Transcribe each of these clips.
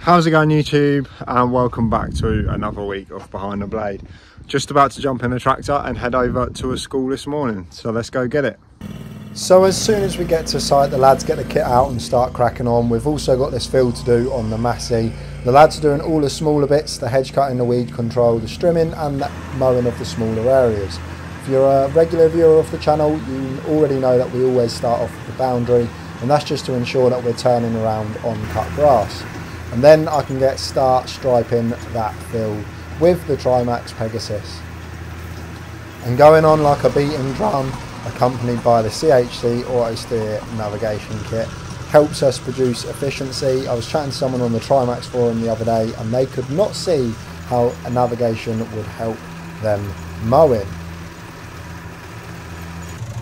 How's it going, YouTube, and welcome back to another week of Behind the Blade. Just about to jump in the tractor and head over to a school this morning, so let's go get it. So as soon as we get to site, the lads get the kit out and start cracking on. We've also got this field to do on the Massey. The lads are doing all the smaller bits, the hedge cutting, the weed control, the strimming and the mowing of the smaller areas. If you're a regular viewer of the channel, you already know that we always start off with the boundary, and that's just to ensure that we're turning around on cut grass. And then I can start striping that field with the Trimax Pegasus. And going on like a beaten drum, accompanied by the CHC Autosteer navigation kit, helps us produce efficiency. I was chatting to someone on the Trimax forum the other day and they could not see how a navigation would help them mowing.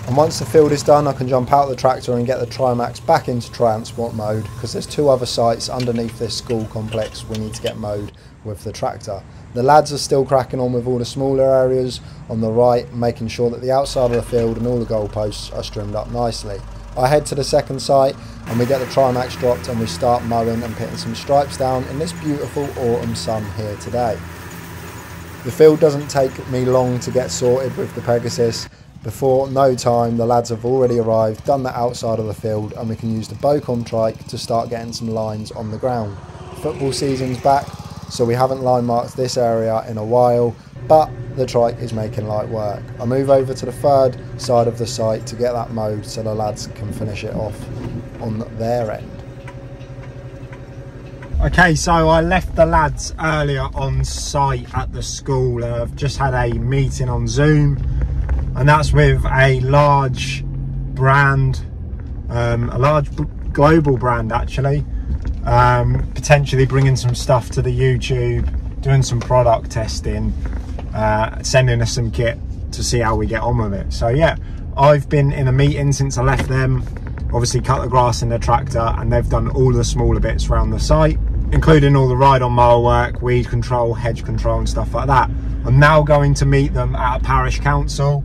And once the field is done, I can jump out of the tractor and get the Trimax back into transport mode, because there's two other sites underneath this school complex we need to get mowed with the tractor. The lads are still cracking on with all the smaller areas on the right, making sure that the outside of the field and all the goalposts are trimmed up nicely. I head to the second site and we get the Trimax dropped and we start mowing and putting some stripes down in this beautiful autumn sun here today. The field doesn't take me long to get sorted with the Pegasus. Before no time, the lads have already arrived, done the outside of the field, and we can use the Bowcom trike to start getting some lines on the ground. Football season's back, so we haven't line marked this area in a while, but the trike is making light work. I move over to the third side of the site to get that mowed so the lads can finish it off on their end. Okay, so I left the lads earlier on site at the school. I've just had a meeting on Zoom, and that's with a large brand, a large global brand actually, potentially bringing some stuff to the YouTube, doing some product testing, sending us some kit to see how we get on with it. So yeah, I've been in a meeting since I left them, obviously cut the grass in the tractor, and they've done all the smaller bits around the site, including all the ride-on mower work, weed control, hedge control and stuff like that. I'm now going to meet them at a parish council,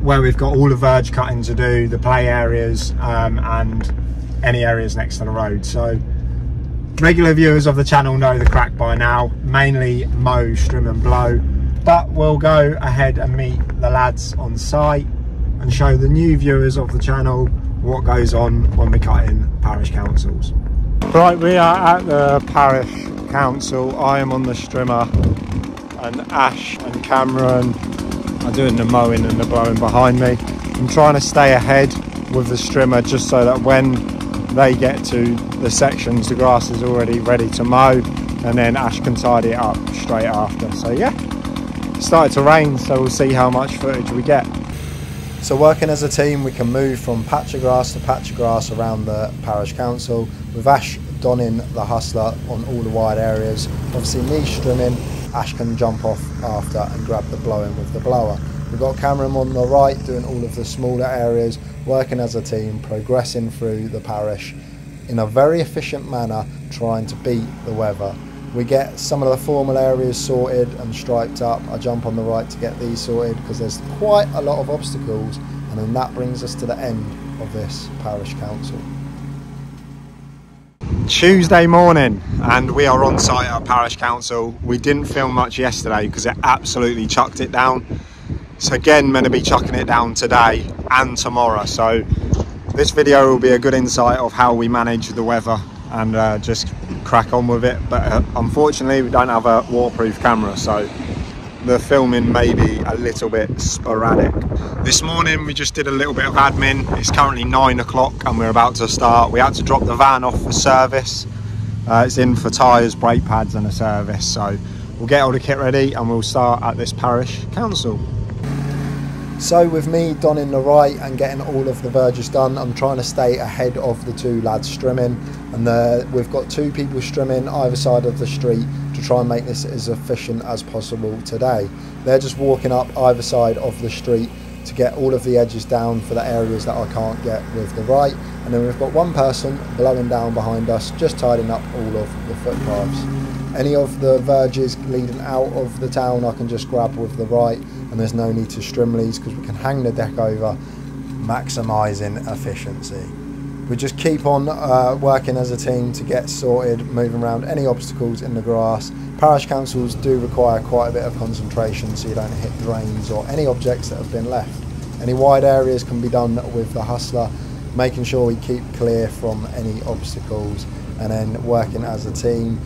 where we've got all the verge cutting to do, the play areas, and any areas next to the road. So regular viewers of the channel know the crack by now, mainly mow, trim and blow, but we'll go ahead and meet the lads on site and show the new viewers of the channel what goes on when we cut in parish councils. Right, we are at the parish council. I am on the strimmer and Ash and Cameron are doing the mowing and the blowing behind me. I'm trying to stay ahead with the strimmer just so that when they get to the sections, the grass is already ready to mow, and then Ash can tidy it up straight after. So yeah, it started to rain, so we'll see how much footage we get. So working as a team, we can move from patch of grass to patch of grass around the parish council, with Ash donning the Hustler on all the wide areas. Obviously me strimming, Ash can jump off after and grab the blowing with the blower. We've got Cameron on the right doing all of the smaller areas, working as a team, progressing through the parish in a very efficient manner, trying to beat the weather. We get some of the formal areas sorted and striped up. I jump on the right to get these sorted because there's quite a lot of obstacles, and then that brings us to the end of this parish council. Tuesday morning and we are on site at parish council. We didn't film much yesterday because it absolutely chucked it down, so again going to be chucking it down today and tomorrow, so this video will be a good insight of how we manage the weather and just crack on with it. But unfortunately we don't have a waterproof camera, so the filming may be a little bit sporadic. This morning we just did a little bit of admin. It's currently 9 o'clock and we're about to start. We had to drop the van off for service. It's in for tyres, brake pads and a service. So we'll get all the kit ready and we'll start at this parish council. So with me donning the right and getting all of the verges done, I'm trying to stay ahead of the two lads strimming, and we've got two people strimming either side of the street to try and make this as efficient as possible today. They're just walking up either side of the street to get all of the edges down for the areas that I can't get with the right, and then we've got one person blowing down behind us, just tidying up all of the footpaths. Any of the verges leading out of the town I can just grab with the right, and there's no need to strim these because we can hang the deck over, maximising efficiency. We just keep on working as a team to get sorted, moving around any obstacles in the grass. Parish councils do require quite a bit of concentration so you don't hit drains or any objects that have been left. Any wide areas can be done with the Hustler, making sure we keep clear from any obstacles, and then working as a team.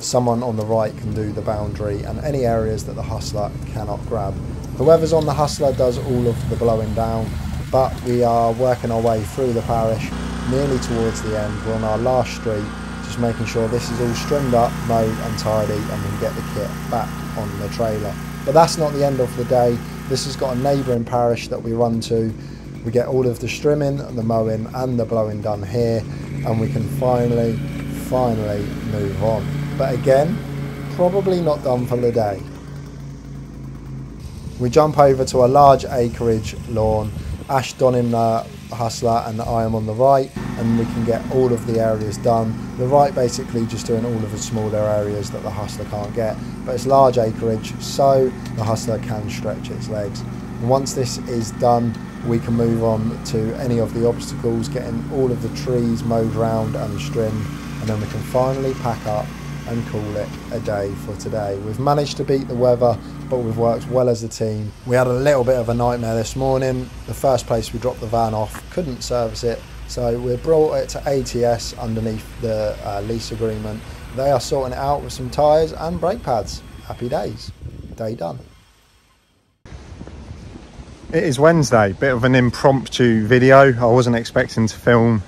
Someone on the right can do the boundary and any areas that the Hustler cannot grab. Whoever's on the Hustler does all of the blowing down, but we are working our way through the parish, nearly towards the end. We're on our last street, just making sure this is all stringed up, mowed and tidy, and we can get the kit back on the trailer. But that's not the end of the day. This has got a neighbouring parish that we run to. We get all of the strimming, the mowing and the blowing done here, and we can finally move on. But again, probably not done for the day. We jump over to a large acreage lawn, Ash donning the Hustler and I am on the right, and we can get all of the areas done. The right basically just doing all of the smaller areas that the Hustler can't get, but it's large acreage so the Hustler can stretch its legs. And once this is done, we can move on to any of the obstacles, getting all of the trees mowed round and trimmed, and then we can finally pack up and call it a day for today. We've managed to beat the weather, but we've worked well as a team. We had a little bit of a nightmare this morning. The first place we dropped the van off, couldn't service it, so we brought it to ATS underneath the lease agreement. They are sorting it out with some tyres and brake pads. Happy days. Day done. It is Wednesday, bit of an impromptu video. I wasn't expecting to film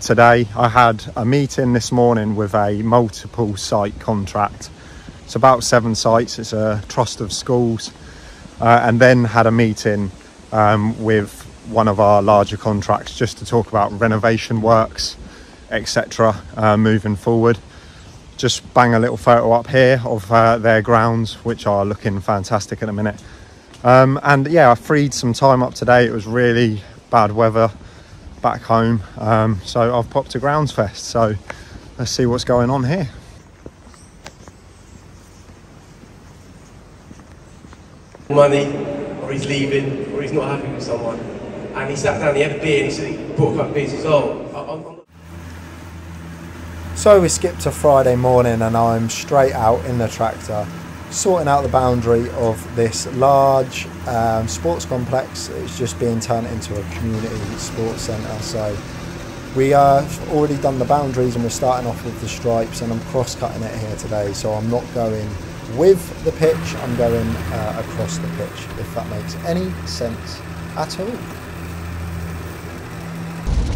today. I had a meeting this morning with a multiple site contract. It's about 7 sites, it's a trust of schools, and then had a meeting with one of our larger contracts just to talk about renovation works, etc. Moving forward. Just bang a little photo up here of their grounds, which are looking fantastic at the minute. And yeah, I freed some time up today. It was really bad weather back home, so I've popped to GroundsFest, so let's see what's going on here. Money, or he's leaving, or he's not happy with someone, and he sat down, he had a beer, and he said he bought a couple of beers, he says, oh, So we skipped to Friday morning, and I'm straight out in the tractor, sorting out the boundary of this large sports complex. It's just being turned into a community sports centre, so we have already done the boundaries and we're starting off with the stripes, and I'm cross-cutting it here today, so I'm not going with the pitch, I'm going across the pitch, if that makes any sense at all.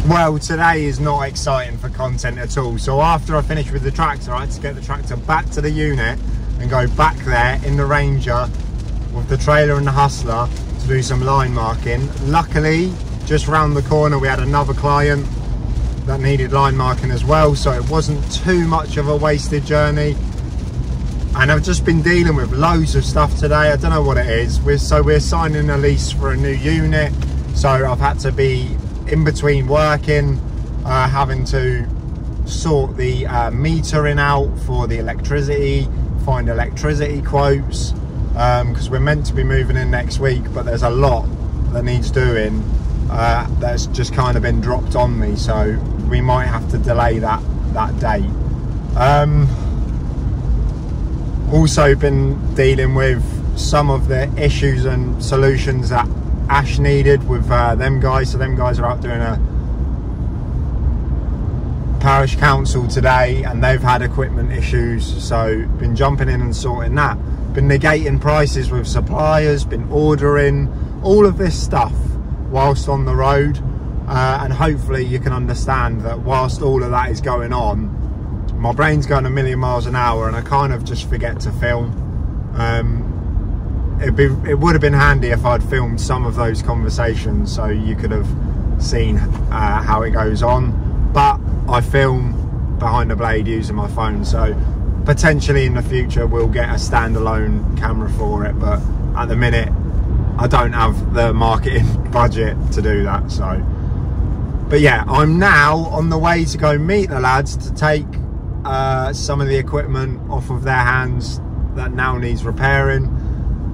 Well, today is not exciting for content at all, so after I finished with the tractor I had to get the tractor back to the unit and go back there in the Ranger with the trailer and the Hustler to do some line marking. Luckily, just round the corner we had another client that needed line marking as well, so it wasn't too much of a wasted journey. And I've just been dealing with loads of stuff today. I don't know what it is. We're signing a lease for a new unit, so I've had to be in between working, having to sort the metering out for the electricity, find electricity quotes, because we're meant to be moving in next week, but there's a lot that needs doing that's just kind of been dropped on me, so we might have to delay that date. Also been dealing with some of the issues and solutions that Ash needed with them guys, so them guys are out doing a parish council today, and they've had equipment issues, so been jumping in and sorting that. Been negating prices with suppliers, been ordering all of this stuff whilst on the road, and hopefully you can understand that whilst all of that is going on, my brain's going a million miles an hour and I kind of just forget to film. It would have been handy if I'd filmed some of those conversations so you could have seen how it goes on, but I film Behind the Blade using my phone, so potentially in the future we'll get a standalone camera for it, but at the minute I don't have the marketing budget to do that. So, but yeah, I'm now on the way to go meet the lads to take some of the equipment off of their hands that now needs repairing.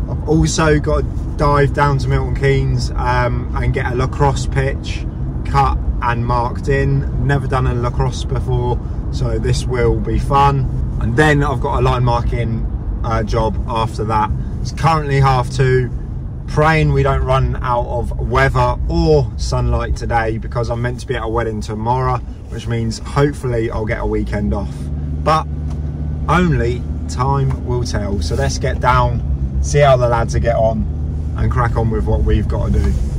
I've also got to dive down to Milton Keynes and get a lacrosse pitch cut and marked in. Never done a lacrosse before, so this will be fun. And then I've got a line marking job after that. It's currently 2:30. Praying we don't run out of weather or sunlight today, because I'm meant to be at a wedding tomorrow, which means hopefully I'll get a weekend off, but only time will tell. So let's get down, see how the lads are get on, and crack on with what we've got to do.